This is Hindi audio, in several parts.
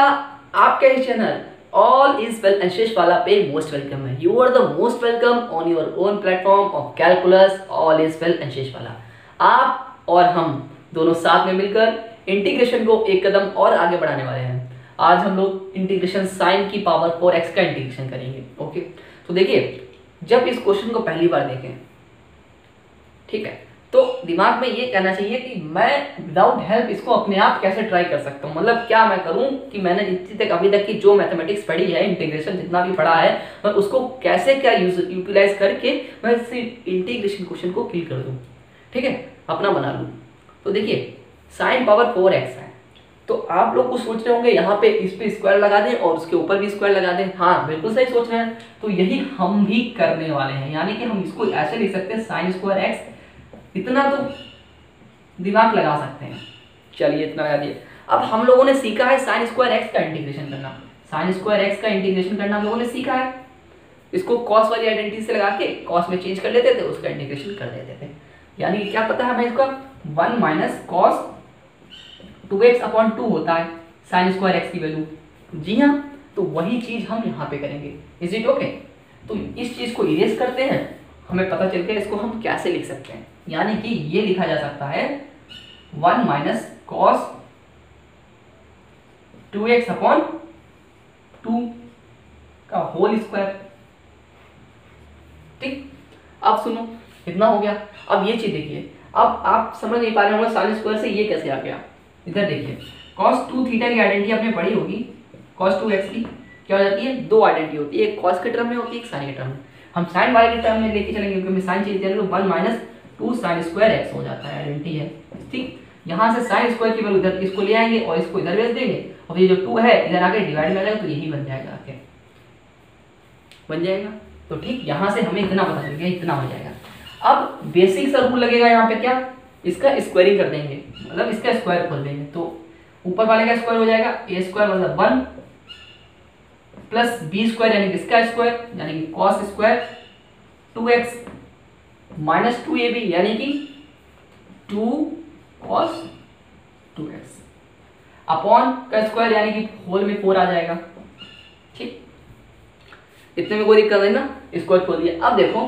का आपका ही channel all is well Anshesh वाला पे मोस्ट वेलकम है। You are the most welcome on your own platform of calculus all is well Anshesh वाला। आप और हम दोनों साथ में मिलकर इंटीग्रेशन को एक कदम और आगे बढ़ाने वाले हैं। आज हम लोग इंटीग्रेशन साइन की पावर 4x का इंटीग्रेशन करेंगे। ओके, तो देखिए जब इस क्वेश्चन को पहली बार देखें, ठीक है, तो दिमाग में ये कहना चाहिए कि मैं विदाउट हेल्प इसको अपने आप कैसे ट्राई कर सकता हूँ। मतलब क्या मैं करूँ कि मैंने अभी तक की जो मैथमेटिक्स पढ़ी है, इंटीग्रेशन जितना भी पढ़ा है, मैं उसको कैसे क्या यूटिलाइज करके मैं इस इंटीग्रेशन क्वेश्चन को किल कर दूँ, ठीक है, अपना बना लूँ। तो देखिए साइन पावर 4x है, तो आप लोग को सोच रहे होंगे यहाँ पे इस पे स्क्वायर लगा दें और उसके ऊपर भी स्क्वायर लगा दें। हाँ, बिल्कुल सही सोच रहे हैं। तो यही हम भी करने वाले हैं, यानी कि हम इसको ऐसे लिख सकते हैं साइन स्क्वायर x। इतना तो दिमाग लगा सकते हैं। चलिए, इतना लगा दिए। अब हम लोगों ने सीखा है साइन स्क्वायर x का इंटीग्रेशन करना। साइन स्क्वायर x का इंटीग्रेशन करना हम लोगों ने सीखा है। इसको कॉस वाली आइडेंटिटी से लगा के कॉस में चेंज कर लेते थे, उसका इंटीग्रेशन कर देते थे। यानी क्या पता है हमें इसका 1 माइनस कॉस 2x अपॉन 2 होता है साइन स्क्वायर एक्स की वैल्यू। जी हाँ, तो वही चीज़ हम यहाँ पे करेंगे। Is it okay? तो इस चीज़ को इरेज करते हैं, हमें पता चल गया इसको हम कैसे लिख सकते हैं। यानी कि ये लिखा जा सकता है 1 माइनस कॉस 2x अपॉन 2 का होल स्क्वायर। ठीक, अब सुनो, इतना हो गया। अब ये चीज़ देखिए, अब आप समझ नहीं पा रहे होंगे साइन स्क्वायर से ये कैसे आ गया। इधर देखिए, cos 2 थीटा की आइडेंटिटी आपने पढ़ी होगी, cos 2x की क्या हो जाती है, दो आइडेंटिटी होती है, एक cos के टर्म में होती है, एक sin के टर्म में। हम sin वाले के टर्म में लेके चलेंगे क्योंकि sin चीज है, तो 1 माइनस 2 sin स्क्वायर x हो जाता है, आइडेंटिटी है। ठीक, यहाँ से sin स्क्वायर की वैल्यू इधर इसको ले आएंगे और इसको इधर भेज देंगे, और ये जो 2 है इधर आके डिवाइड में आएगा, तो यही बन जाएगा, आके बन जाएगा। तो ठीक, यहाँ से हमें इतना पता चल गया, इतना हो जाएगा। अब बेसिक सा रूल लगेगा यहाँ पे, क्या, इसका स्क्वायरिंग कर देंगे, मतलब इसका स्क्वायर खोल देंगे। तो ऊपर वाले का स्क्वायर हो जाएगा ए स्क्वायर मतलब 1 प्लस बी स्क्वायर यानी इसका स्क्वायर यानी कि cos square 2x minus 2ab यानी कि 2 कॉस 2x अपॉन का स्क्वायर यानी कि होल में 4 आ जाएगा। ठीक, इतने में कोई दिक्कत नहीं ना, स्क्वायर खोल दिया। अब देखो,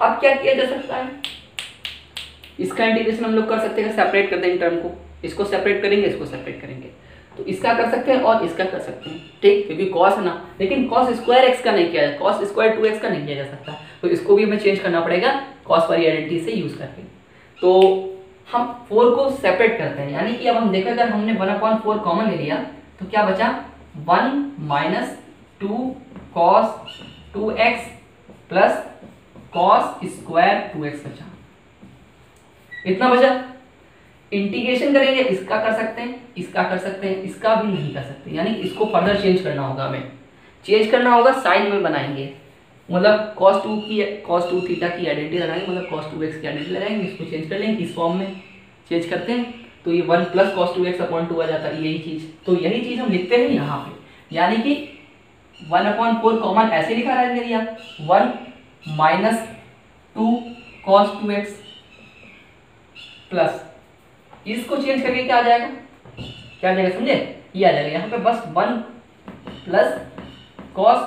अब क्या किया जा सकता है, इसका इंटीग्रेशन हम लोग कर सकते हैं, सेपरेट कर देंगे टर्म को, इसको सेपरेट करेंगे, इसको सेपरेट करेंगे, तो इसका कर सकते हैं और इसका कर सकते हैं। ठीक, क्योंकि कॉस है ना, लेकिन कॉस स्क्वायर एक्स का नहीं किया जाए, कॉस स्क्वायर 2x का नहीं किया जा सकता, तो इसको भी हमें चेंज करना पड़ेगा कॉस वाली आइडेंटिटी से यूज करके। तो हम 4 को सेपरेट करते हैं, यानी कि अब हम देखें, अगर हमने 1/4 कॉमन ले लिया तो क्या बचा, 1 minus 2 cos 2x plus cos square 2x बचा। इतना बचा, इंटीग्रेशन करेंगे, इसका कर सकते हैं, इसका कर सकते हैं, इसका भी नहीं कर सकते, यानी इसको फर्दर चेंज करना होगा, हमें चेंज करना होगा, साइन में बनाएंगे, मतलब cos 2 थीटा की आइडेंटिटी लगाएंगे, मतलब cos 2x की आइडेंटिटी लगाएंगे, इसको चेंज कर लेंगे, इस फॉर्म में चेंज करते हैं, तो ये 1 प्लस cos 2x अपॉन 2 आ जाता है, यही चीज़। तो यही चीज़ हम लिखते हैं यहाँ पे, यानी कि 1/4 कॉमन ऐसे लिखा रहा है, 1 माइनस 2 cos 2x प्लस, इसको चेंज करके क्या आ जाएगा, क्या आ जाएगा, समझे, ये आ जाएगा यहाँ पे बस 1 प्लस कॉस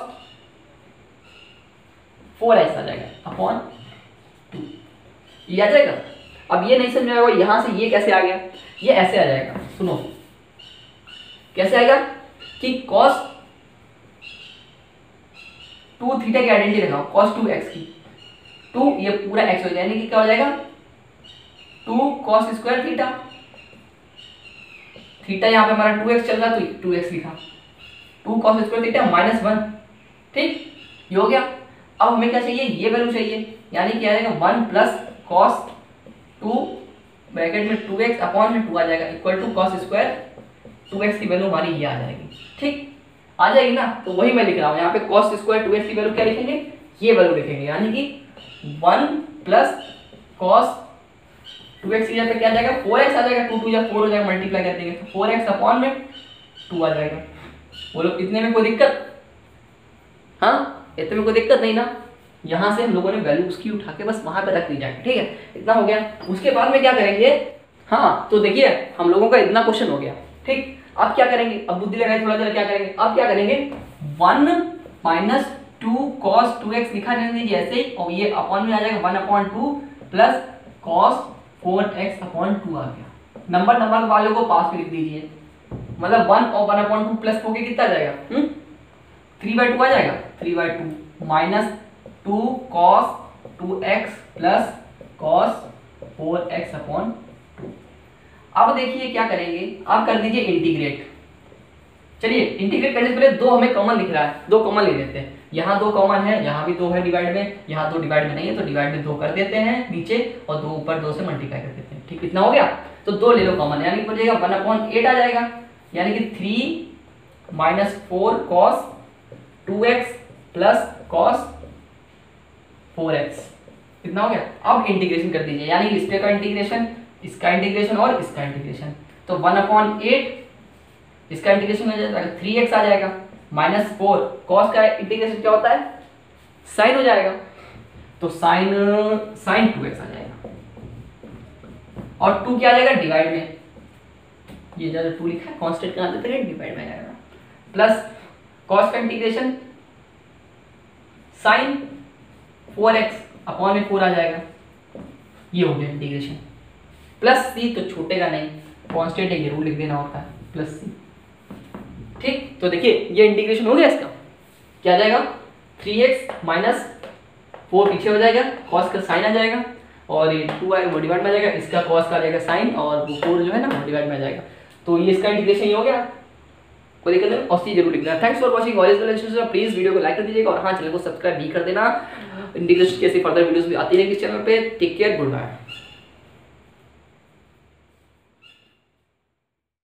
4x आ जाएगा अपॉन 2, ये आ जाएगा। अब ये नहीं समझ में आएगा यहाँ से ये कैसे आ गया, ये ऐसे आ जाएगा। सुनो कैसे आएगा, कि कॉस 2 थीटा की आइडेंटिटी लगाओ, कॉस 2x की, 2 ये पूरा x हो जाएगा, यानी कि क्या हो जाएगा, 2 कॉस स्क्वायर थीटा, थीटा यहाँ पे हमारा 2x चल रहा, तो 2x लिखा, 2 कॉस स्क्वायर थीटा माइनस 1। ठीक, ये हो गया। अब हमें क्या चाहिए, ये वैल्यू चाहिए, यानी क्या आएगा, 1 प्लस कॉस 2 ब्रैकेट में 2x अपॉन में 2 आ जाएगा, equal to cos square 2x की वैल्यू हमारी ये आ जाएगी। ठीक, आ जाएगी ना, तो वही मैं लिख रहा हूँ यहाँ पे, कॉस स्क्वायर 2x की वैल्यू क्या लिखेंगे, ये वैल्यू लिखेंगे, यानी कि 1 प्लस कॉस 2x की जगह पे क्या आ जाएगा, 4x आ जाएगा, 2 या 4 हो जाएगा, मल्टीप्लाई कर देंगे, तो 4x अपॉन में 2 आ जाएगा। बोलो इतने में कोई दिक्कत, हाँ, इतने में कोई दिक्कत नहीं ना। यहाँ से हम लोगों ने वैल्यू उसकी उठा के बस वहाँ पे रख दी जाएगी। ठीक है, इतना हो गया। उसके बाद में क्या करेंगे, हाँ, तो देखिए हम लोगों का इतना क्वेश्चन हो गया। ठीक, अब क्या करेंगे, अब बुद्धि लगाइए थोड़ा सा, क्या करेंगे अब क्या करेंगे 1 - 2 cos 2x लिखा रहने दीजिए ऐसे ही, और ये अपॉन में आ जाएगा 1/2 + cos 4x/2 आ गया। नंबर वालों को पास में लिख दीजिए, मतलब 1 और 1/2 प्लस होके कितना जाएगा 3/2 आ जाएगा, 3/2 - 2 cos 2x + cos 4x/2। अब देखिए क्या करेंगे, आप कर दीजिए इंटीग्रेट। चलिए इंटीग्रेट करने से पहले दो हमें कॉमन दिख रहा है, दो कॉमन ले लेते हैं। यहाँ दो कॉमन है, यहाँ भी दो है डिवाइड में, यहाँ दो डिवाइड में नहीं है तो डिवाइड में 2 कर देते हैं नीचे, और 2 ऊपर 2 से मल्टीप्लाई कर देते हैं। ठीक कितना हो गया, तो 2 ले लो कॉमन, यानी कि 1/8 आ जाएगा, यानी कि 3 - 4 cos 2x + cos 4x कितना हो गया। अब इंटीग्रेशन कर दीजिए, यानी कि इसका इंटीग्रेशन, इसका इंटीग्रेशन और इसका इंटीग्रेशन, तो 1/8 इसका इंटीग्रेशन हो जाएगा 3x आ जाएगा, -4 cos का इंटीग्रेशन क्या होता है साइन हो जाएगा, तो साइन 2x आ जाएगा, और 2 क्या आ जाएगा डिवाइड में, ये जो 2 लिखा है कांस्टेंट का आंसर है डिवाइड में आएगा, प्लस cos का इंटीग्रेशन साइन 4x/4 आ जाएगा, ये हो गया इंटीग्रेशन। प्लस c तो छूटेगा नहीं, कांस्टेंट है ये रूल लिख देना होता है प्लस c। ठीक, तो देखिए ये इंटीग्रेशन हो गया, इसका क्या जाएगा 3x - 4 पीछे हो जाएगा, cos का साइन आ जाएगा, और ये 2 आएगा वो डिवाइड में आ जाएगा, इसका cos का आ जाएगा साइन, और वो 4 जो है ना वो डिवाइड में आ जाएगा, तो ये इसका इंटीग्रेशन ही हो गया। कोई दिक्कत नहीं, और सी जरूर लिखना। Thanks for watching all this lecture, please video को लाइक कर दीजिएगा, और हाँ चैनल को सब्सक्राइब भी कर देना, इंटीग्रेशन कैसे फर्दर वीडियोस भी आती रहेंगी इस चैनल पे। Take care, good bye.